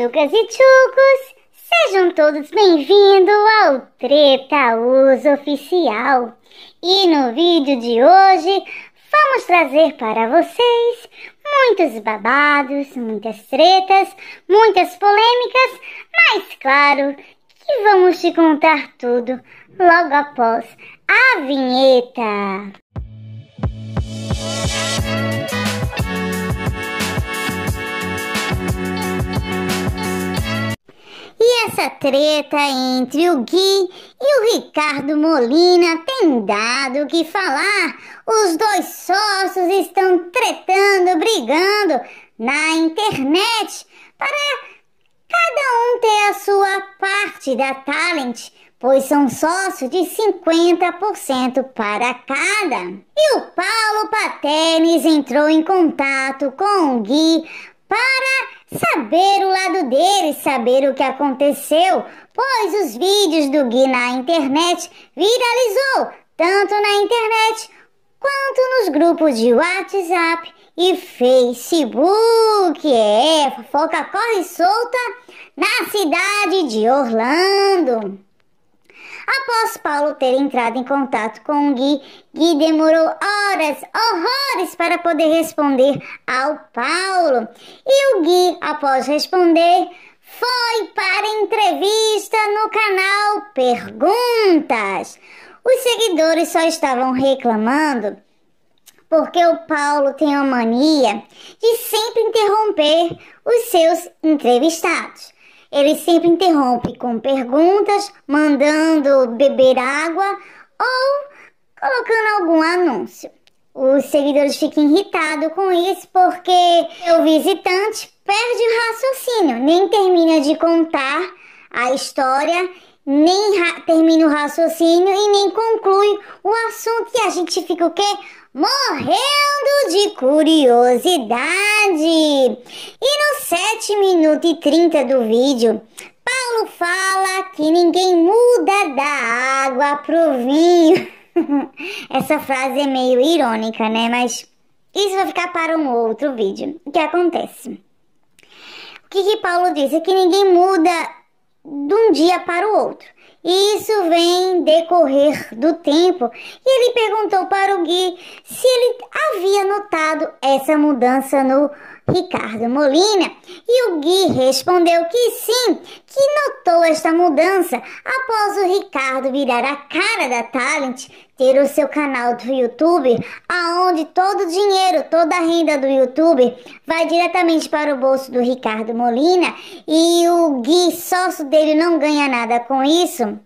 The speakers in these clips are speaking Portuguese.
Tchucas e tchucos, sejam todos bem-vindos ao Treta Uso Oficial. E no vídeo de hoje, vamos trazer para vocês muitos babados, muitas tretas, muitas polêmicas, mas claro que vamos te contar tudo logo após a vinheta. E essa treta entre o Gui e o Ricardo Molina tem dado o que falar. Os dois sócios estão tretando, brigando na internet para cada um ter a sua parte da Talent, pois são sócios de 50% para cada. E o Paulo Paternes entrou em contato com o Gui para saber o lado dele, saber o que aconteceu, pois os vídeos do Gui na internet viralizou, tanto na internet quanto nos grupos de WhatsApp e Facebook. É, fofoca corre solta na cidade de Orlando. Após Paulo ter entrado em contato com o Gui, Gui demorou horas, horrores, para poder responder ao Paulo. E o Gui, após responder, foi para entrevista no canal Perguntas. Os seguidores só estavam reclamando porque o Paulo tem a mania de sempre interromper os seus entrevistados. Ele sempre interrompe com perguntas, mandando beber água ou colocando algum anúncio. Os seguidores ficam irritados com isso porque o visitante perde o raciocínio, nem termina de contar a história, nem termina o raciocínio e nem conclui o assunto. E a gente fica o quê? Morrendo de curiosidade. E no 7 minutos e 30 do vídeo, Paulo fala que ninguém muda da água pro vinho. Essa frase é meio irônica, né? Mas isso vai ficar para um outro vídeo. O que acontece? O que Paulo diz é que ninguém muda de um dia para o outro. E isso vem decorrer do tempo. E ele perguntou para o Gui se ele havia notado essa mudança no Ricardo Molina. E o Gui respondeu que sim, que notou esta mudança após o Ricardo virar a cara da Talent, ter o seu canal do YouTube, aonde todo o dinheiro, toda a renda do YouTube vai diretamente para o bolso do Ricardo Molina, e o Gui, sócio dele, não ganha nada com isso.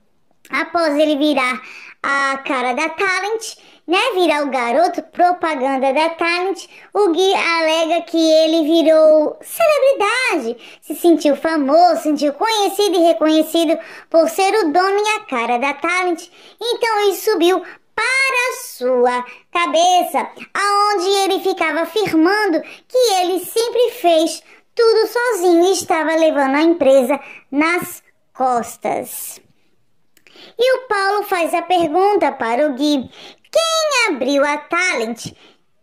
Após ele virar a cara da Talent, né, virar o garoto propaganda da Talent, o Gui alega que ele virou celebridade, se sentiu famoso, sentiu conhecido e reconhecido por ser o dono e a cara da Talent. Então ele subiu para sua cabeça, aonde ele ficava afirmando que ele sempre fez tudo sozinho e estava levando a empresa nas costas. E o Paulo faz a pergunta para o Gui: quem abriu a Talent?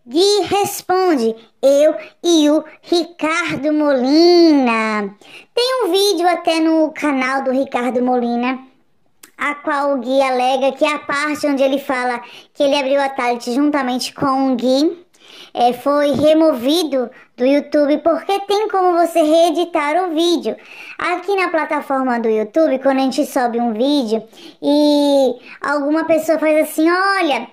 Gui responde: eu e o Ricardo Molina. Tem um vídeo até no canal do Ricardo Molina, a qual o Gui alega que a parte onde ele fala que ele abriu a Talent juntamente com o Gui foi removido do YouTube, porque tem como você reeditar o vídeo. Aqui na plataforma do YouTube, quando a gente sobe um vídeo e alguma pessoa faz assim: olha,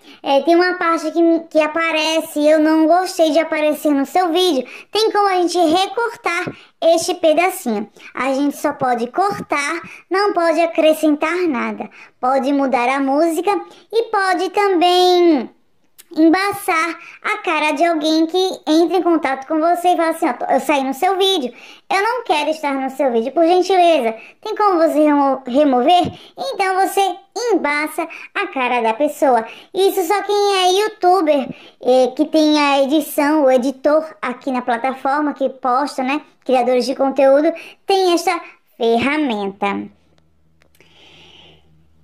tem uma parte que aparece e eu não gostei de aparecer no seu vídeo, tem como a gente recortar este pedacinho. A gente só pode cortar, não pode acrescentar nada, pode mudar a música e pode também embaçar a cara de alguém que entra em contato com você e fala assim: ó, eu saí no seu vídeo, eu não quero estar no seu vídeo, por gentileza, tem como você remover? Então você embaça a cara da pessoa. Isso só quem é youtuber, que tem a edição, o editor aqui na plataforma, que posta, né, criadores de conteúdo, tem esta ferramenta.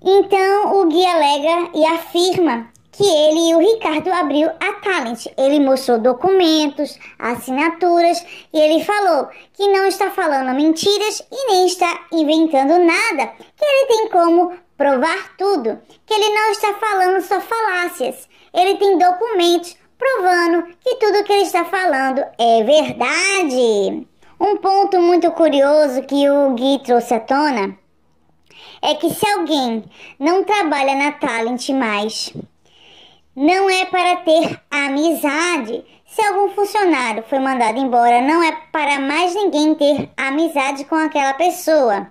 Então o Gui alega e afirma que ele e o Ricardo abriu a Talent. Ele mostrou documentos, assinaturas e ele falou que não está falando mentiras e nem está inventando nada, que ele tem como provar tudo, que ele não está falando só falácias, ele tem documentos provando que tudo que ele está falando é verdade. Um ponto muito curioso que o Gui trouxe à tona é que se alguém não trabalha na Talent mais, não é para ter amizade. Se algum funcionário foi mandado embora, não é para mais ninguém ter amizade com aquela pessoa.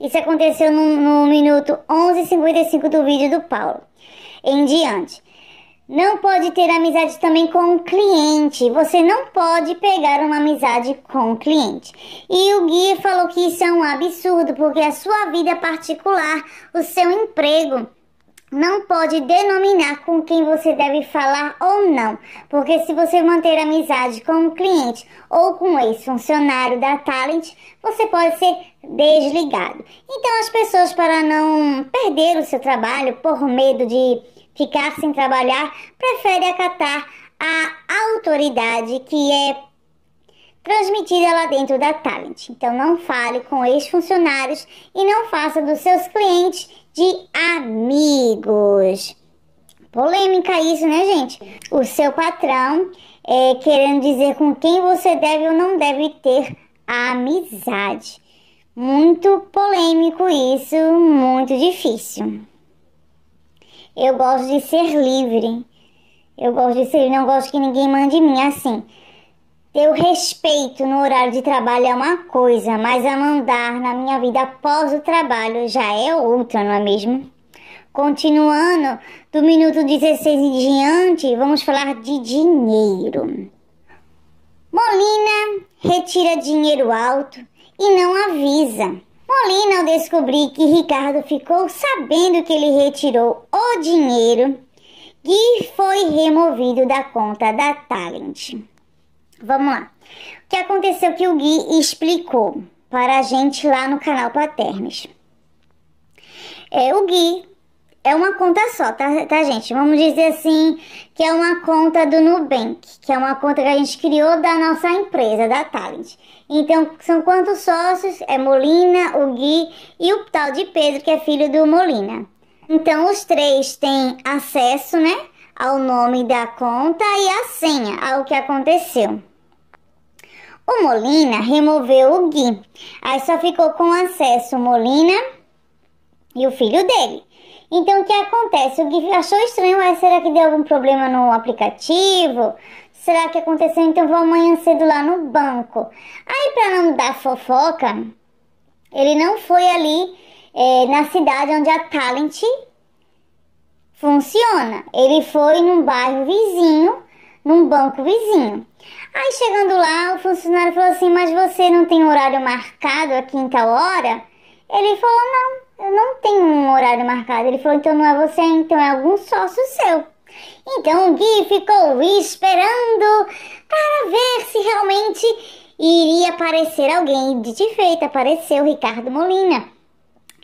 Isso aconteceu no minuto 11:55 do vídeo do Paulo em diante. Não pode ter amizade também com o cliente. Você não pode pegar uma amizade com o cliente. E o Gui falou que isso é um absurdo, porque a sua vida particular, o seu emprego, não pode denominar com quem você deve falar ou não. Porque se você manter amizade com o cliente ou com o ex-funcionário da Talent, você pode ser desligado. Então as pessoas, para não perder o seu trabalho por medo de ficar sem trabalhar, prefere acatar a autoridade que é transmitida lá dentro da Talent. Então não fale com ex-funcionários e não faça dos seus clientes de amigos. Polêmica isso, né, gente? O seu patrão é querendo dizer com quem você deve ou não deve ter amizade. Muito polêmico isso, muito difícil. Eu gosto de ser livre. Eu gosto de ser livre, não gosto que ninguém mande em mim. Assim, ter o respeito no horário de trabalho é uma coisa, mas a mandar na minha vida após o trabalho já é outra, não é mesmo? Continuando, do minuto 16 em diante, vamos falar de dinheiro. Molina retira dinheiro alto e não avisa. Molina, ao descobrir que Ricardo ficou sabendo que ele retirou o dinheiro, Gui foi removido da conta da Talent. Vamos lá. O que aconteceu que o Gui explicou para a gente lá no canal Paternes. O Gui é uma conta só, tá, gente? Vamos dizer assim que é uma conta do Nubank, que é uma conta que a gente criou da nossa empresa, da Talent. Então, são quantos sócios? É Molina, o Gui e o tal de Pedro, que é filho do Molina. Então, os três têm acesso, né, ao nome da conta e à senha, ao que aconteceu. O Molina removeu o Gui. Aí só ficou com acesso o Molina e o filho dele. Então, o que acontece? O Gui achou estranho, mas será que deu algum problema no aplicativo? Será que aconteceu? Então, vou amanhã cedo lá no banco. Aí, para não dar fofoca, ele não foi ali na cidade onde a Talent funciona. Ele foi num bairro vizinho, num banco vizinho. Aí, chegando lá, o funcionário falou assim, mas você não tem horário marcado aqui em tal hora? Ele falou, não. Eu não tenho um horário marcado. Ele falou, então não é você, então é algum sócio seu. Então o Gui ficou esperando para ver se realmente iria aparecer alguém. E de feito apareceu o Ricardo Molina,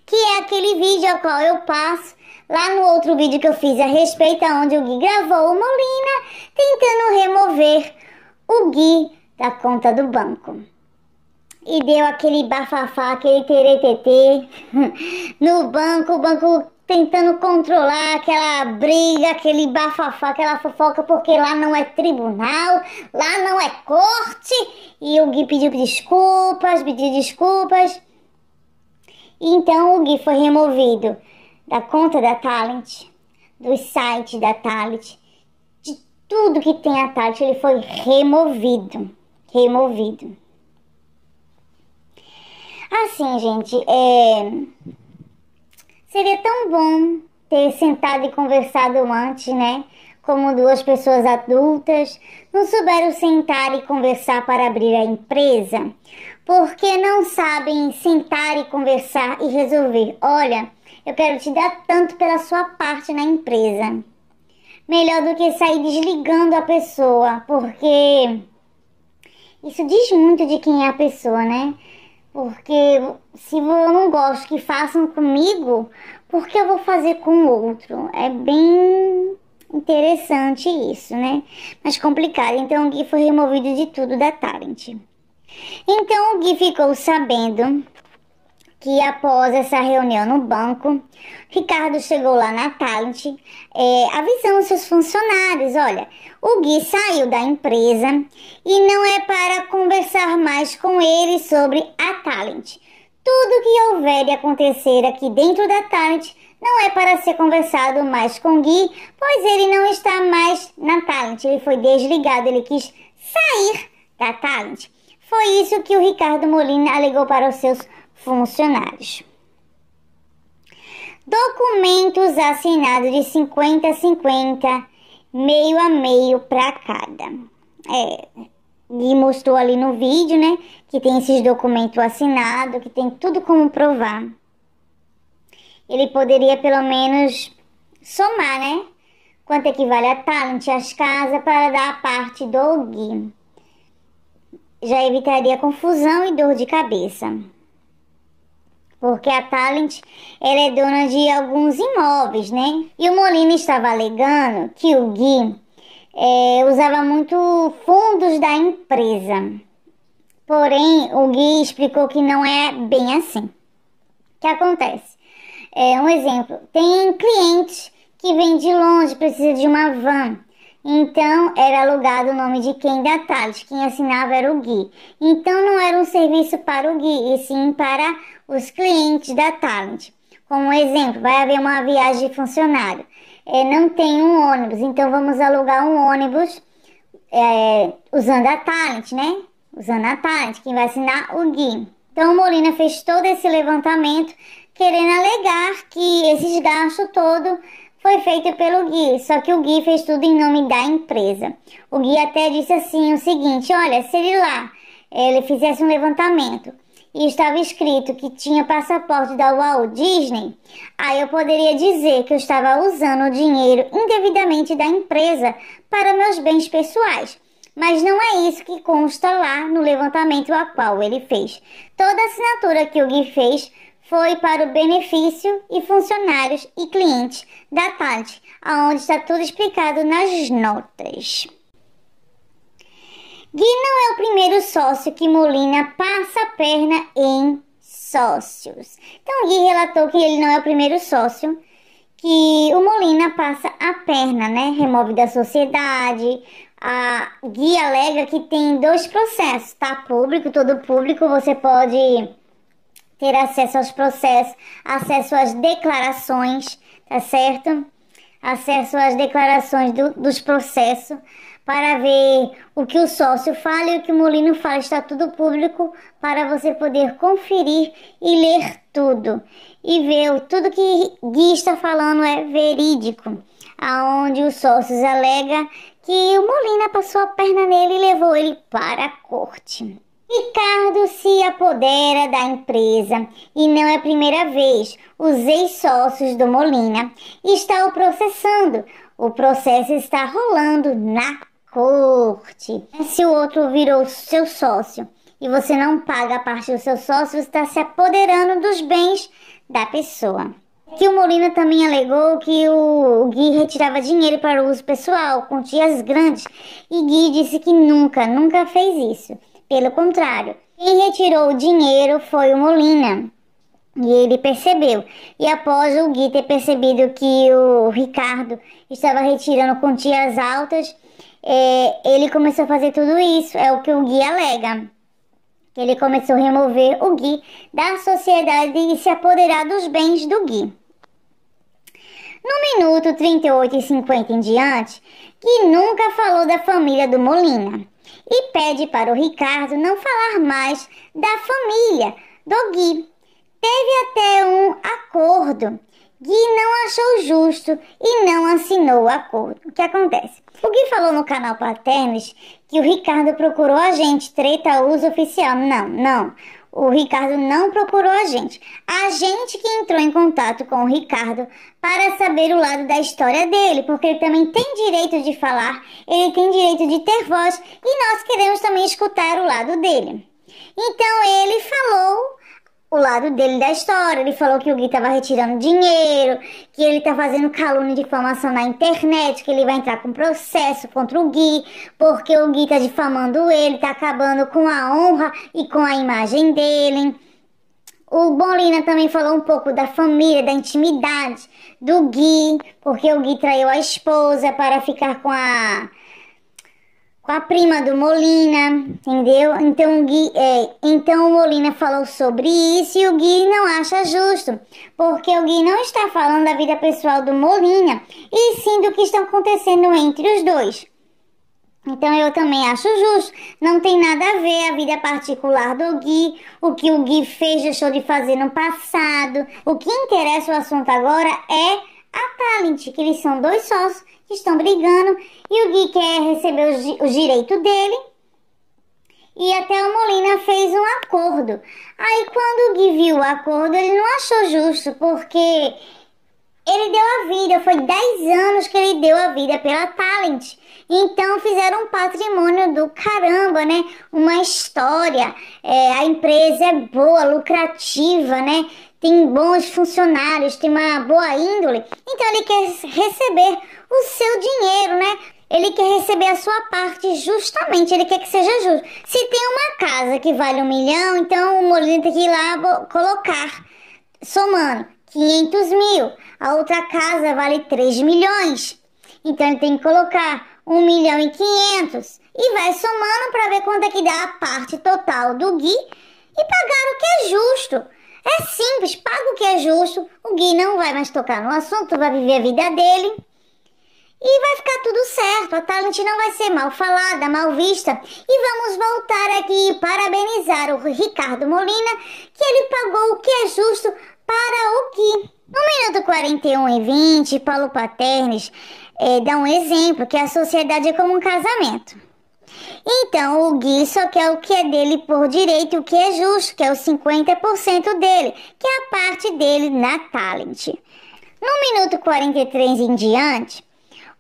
que é aquele vídeo ao qual eu passo lá no outro vídeo que eu fiz a respeito, onde o Gui gravou o Molina tentando remover o Gui da conta do banco. E deu aquele bafafá, aquele teretetê no banco, o banco tentando controlar aquela briga, aquele bafafá, aquela fofoca, porque lá não é tribunal, lá não é corte. E o Gui pediu desculpas, Então o Gui foi removido da conta da Talent, dos sites da Talent, de tudo que tem a Talent, ele foi removido. Assim, gente, seria tão bom ter sentado e conversado antes, né? Como duas pessoas adultas não souberam sentar e conversar para abrir a empresa. Porque não sabem sentar e conversar e resolver. Olha, eu quero te dar tanto pela sua parte na empresa. Melhor do que sair desligando a pessoa, porque isso diz muito de quem é a pessoa, né? Porque se eu não gosto que façam comigo, porque eu vou fazer com o outro. É bem interessante isso, né? Mas complicado. Então o Gui foi removido de tudo da Talent. Então o Gui ficou sabendo que após essa reunião no banco, Ricardo chegou lá na Talent, avisando seus funcionários: olha, o Gui saiu da empresa e não é para conversar mais com ele sobre a Talent. Tudo que houver e acontecer aqui dentro da Talent não é para ser conversado mais com o Gui, pois ele não está mais na Talent. Ele foi desligado, ele quis sair da Talent. Foi isso que o Ricardo Molina alegou para os seus funcionários. Documentos assinados de 50 a 50, meio a meio para cada. E mostrou ali no vídeo, né, que tem esses documentos assinados, que tem tudo como provar. Ele poderia pelo menos somar, né, quanto equivale a Talent, as casas, para dar a parte do Gui. Já evitaria confusão e dor de cabeça. Porque a Talent, ela é dona de alguns imóveis, né? E o Molina estava alegando que o Gui usava muito fundos da empresa. Porém, o Gui explicou que não é bem assim. O que acontece? Um exemplo, tem clientes que vêm de longe, precisa de uma van. Então, era alugado o nome de quem? Da Talent. Quem assinava era o Gui. Então, não era um serviço para o Gui, e sim para os clientes da Talent. Como exemplo, vai haver uma viagem de funcionário. Não tem um ônibus, então vamos alugar um ônibus usando a Talent, né? Usando a Talent, quem vai assinar? O Gui. Então, o Molina fez todo esse levantamento, querendo alegar que esses gastos todos foi feito pelo Gui, só que o Gui fez tudo em nome da empresa. O Gui até disse assim o seguinte: olha, se ele lá, fizesse um levantamento e estava escrito que tinha passaporte da Walt Disney, aí eu poderia dizer que eu estava usando o dinheiro indevidamente da empresa para meus bens pessoais. Mas não é isso que consta lá no levantamento a qual ele fez. Toda a assinatura que o Gui fez foi para o benefício e funcionários e clientes da Talent, onde está tudo explicado nas notas. Gui não é o primeiro sócio que Molina passa a perna em sócios. Então, Gui relatou que ele não é o primeiro sócio que o Molina passa a perna, né? Remove da sociedade. A Gui alega que tem dois processos, tá? Público, todo público, você pode ter acesso aos processos, acesso às declarações, tá certo? Acesso às declarações dos processos para ver o que o sócio fala e o que o Molina fala. Está tudo público para você poder conferir e ler tudo. E ver tudo que Gui está falando é verídico. Aonde os sócios alegam que o Molina passou a perna nele e levou ele para a corte. Ricardo se apodera da empresa e não é a primeira vez. Os ex-sócios do Molina estão o processando. O processo está rolando na corte. Se o outro virou seu sócio e você não paga a parte do seu sócio, você está se apoderando dos bens da pessoa. Que o Molina também alegou que o Gui retirava dinheiro para o uso pessoal, quantias grandes, e Gui disse que nunca fez isso. Pelo contrário, quem retirou o dinheiro foi o Molina, e ele percebeu. E após o Gui ter percebido que o Ricardo estava retirando quantias altas, ele começou a fazer tudo isso, é o que o Gui alega. Ele começou a remover o Gui da sociedade e se apoderar dos bens do Gui. No minuto 38 e 50 em diante, Gui nunca falou da família do Molina. E pede para o Ricardo não falar mais da família do Gui. Teve até um acordo. Gui não achou justo e não assinou o acordo. O que acontece? O Gui falou no canal Paternes que o Ricardo procurou a gente. Treta Uso Oficial. Não. O Ricardo não procurou a gente. A gente que entrou em contato com o Ricardo para saber o lado da história dele, porque ele também tem direito de falar, ele tem direito de ter voz e nós queremos também escutar o lado dele. Então ele falou o lado dele da história. Ele falou que o Gui tava retirando dinheiro, que ele tá fazendo calúnia de difamação na internet, que ele vai entrar com processo contra o Gui, porque o Gui tá difamando ele, tá acabando com a honra e com a imagem dele. O Molina também falou um pouco da família, da intimidade do Gui, porque o Gui traiu a esposa para ficar com a prima do Molina, entendeu? Então o Molina falou sobre isso e o Gui não acha justo, porque o Gui não está falando da vida pessoal do Molina, e sim do que está acontecendo entre os dois. Então eu também acho justo, não tem nada a ver a vida particular do Gui, o que o Gui fez, deixou de fazer no passado. O que interessa o assunto agora é a Talent, que eles são dois sócios que estão brigando e o Gui quer receber os direitos dele. E até o Molina fez um acordo. Aí quando o Gui viu o acordo, ele não achou justo, porque ele deu a vida, foi 10 anos que ele deu a vida pela Talent. Então fizeram um patrimônio do caramba, né? Uma história, a empresa é boa, lucrativa, né? Tem bons funcionários, tem uma boa índole. Então ele quer receber o seu dinheiro, né? Ele quer receber a sua parte justamente, ele quer que seja justo. Se tem uma casa que vale 1 milhão, então o Molina tem que ir lá colocar, somando 500 mil. A outra casa vale 3 milhões. Então ele tem que colocar 1 milhão e 500 e vai somando para ver quanto é que dá a parte total do Gui e pagar o que é justo. É simples, paga o que é justo. O Gui não vai mais tocar no assunto, vai viver a vida dele e vai ficar tudo certo. A Talent não vai ser mal falada, mal vista. E vamos voltar aqui e parabenizar o Ricardo Molina, que ele pagou o que é justo para o Gui. No minuto 41:20, Paulo Paternes dá um exemplo que a sociedade é como um casamento. Então o Gui só quer o que é dele por direito, o que é justo, que é os 50% dele, que é a parte dele na Talent. No minuto 43 em diante,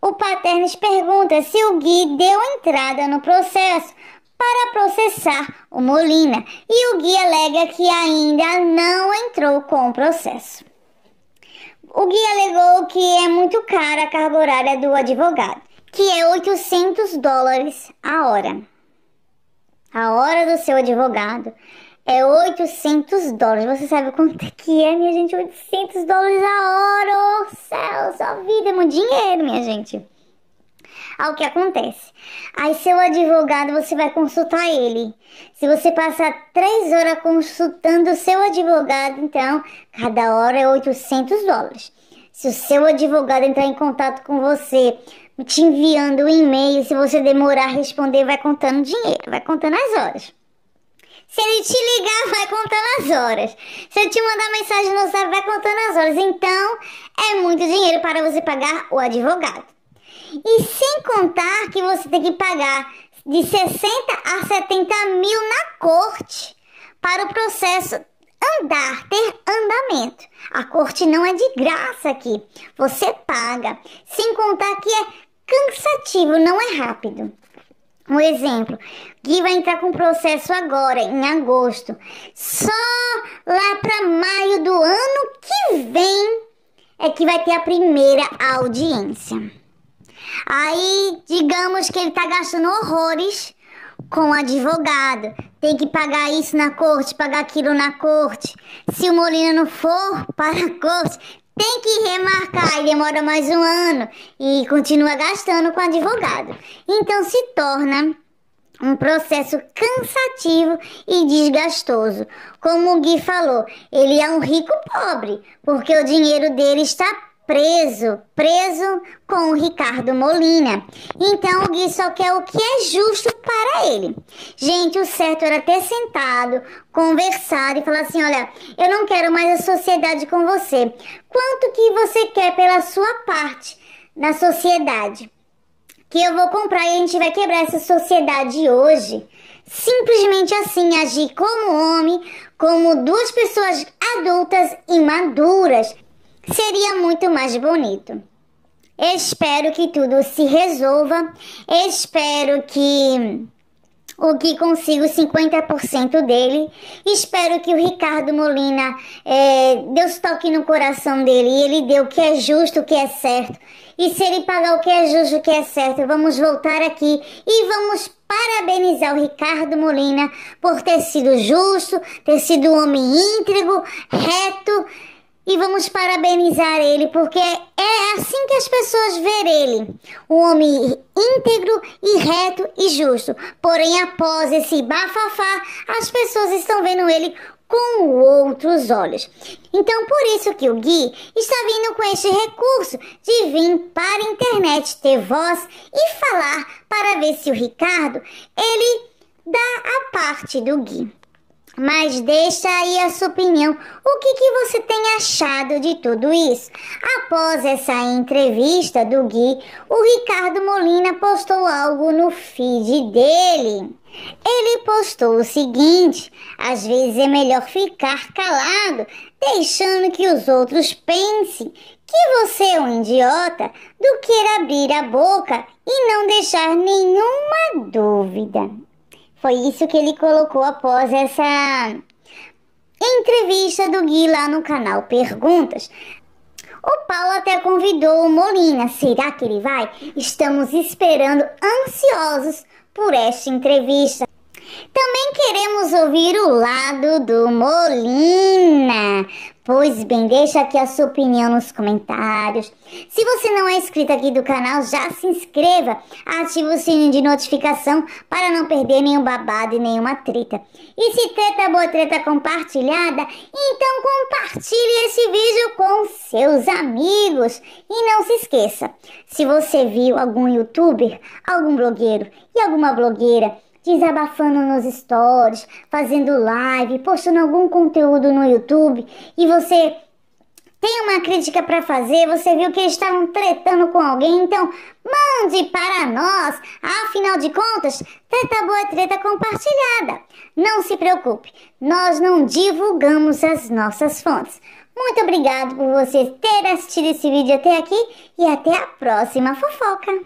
o Paternes pergunta se o Gui deu entrada no processo para processar o Molina, e o Gui alega que ainda não entrou com o processo. O Gui alegou que é muito cara a carga horária do advogado, que é $800 a hora. A hora do seu advogado é $800. Você sabe quanto é que é, minha gente? $800 a hora. Oh, céu, só vida, meu dinheiro, minha gente. Ao que acontece, aí seu advogado, você vai consultar ele. Se você passar 3 horas consultando o seu advogado, então cada hora é $800. Se o seu advogado entrar em contato com você, te enviando um e-mail, se você demorar a responder, vai contando dinheiro, vai contando as horas. Se ele te ligar, vai contando as horas. Se eu te mandar mensagem no WhatsApp, vai contando as horas. Então, é muito dinheiro para você pagar o advogado. E sem contar que você tem que pagar de 60 a 70 mil na corte para o processo andar, ter andamento. A corte não é de graça aqui, você paga. Sem contar que é cansativo, não é rápido. Um exemplo, Gui vai entrar com processo agora, em agosto. Só lá para maio do ano que vem é que vai ter a primeira audiência. Aí, digamos que ele tá gastando horrores com o advogado. Tem que pagar isso na corte, pagar aquilo na corte. Se o Molina não for para a corte, tem que remarcar e demora mais 1 ano. E continua gastando com o advogado. Então se torna um processo cansativo e desgastoso. Como o Gui falou, ele é um rico pobre, porque o dinheiro dele está preso com o Ricardo Molina. Então o Gui só quer o que é justo para ele. Gente, o certo era ter sentado, conversado e falar assim: olha, eu não quero mais a sociedade com você. Quanto que você quer pela sua parte na sociedade? Que eu vou comprar e a gente vai quebrar essa sociedade hoje. Simplesmente assim, agir como homem, como 2 pessoas adultas e maduras. Seria muito mais bonito. Espero que tudo se resolva. Espero que o Gui consiga os 50% dele. Espero que o Ricardo Molina, Deus toque no coração dele e ele dê o que é justo, o que é certo. E se ele pagar o que é justo, o que é certo, vamos voltar aqui e vamos parabenizar o Ricardo Molina por ter sido justo, ter sido um homem íntegro, reto. E vamos parabenizar ele, porque é assim que as pessoas veem ele. Um homem íntegro e reto e justo. Porém, após esse bafafá, as pessoas estão vendo ele com outros olhos. Então, por isso que o Gui está vindo com este recurso de vir para a internet, ter voz e falar para ver se o Ricardo, ele dá a parte do Gui. Mas deixa aí a sua opinião, o que você tem achado de tudo isso? Após essa entrevista do Gui, o Ricardo Molina postou algo no feed dele. Ele postou o seguinte: às vezes é melhor ficar calado, deixando que os outros pensem que você é um idiota, do que abrir a boca e não deixar nenhuma dúvida. Foi isso que ele colocou após essa entrevista do Gui lá no canal Perguntas. O Paulo até convidou o Molina. Será que ele vai? Estamos esperando, ansiosos por esta entrevista. Também queremos ouvir o lado do Molina. Pois bem, deixa aqui a sua opinião nos comentários. Se você não é inscrito aqui do canal, já se inscreva. Ative o sininho de notificação para não perder nenhum babado e nenhuma treta. E se treta boa, treta compartilhada, então compartilhe esse vídeo com seus amigos. E não se esqueça, se você viu algum youtuber, algum blogueiro e alguma blogueira desabafando nos stories, fazendo live, postando algum conteúdo no YouTube e você tem uma crítica para fazer, você viu que eles estavam tretando com alguém, então mande para nós, afinal de contas, treta boa é treta compartilhada. Não se preocupe, nós não divulgamos as nossas fontes. Muito obrigado por você ter assistido esse vídeo até aqui e até a próxima fofoca.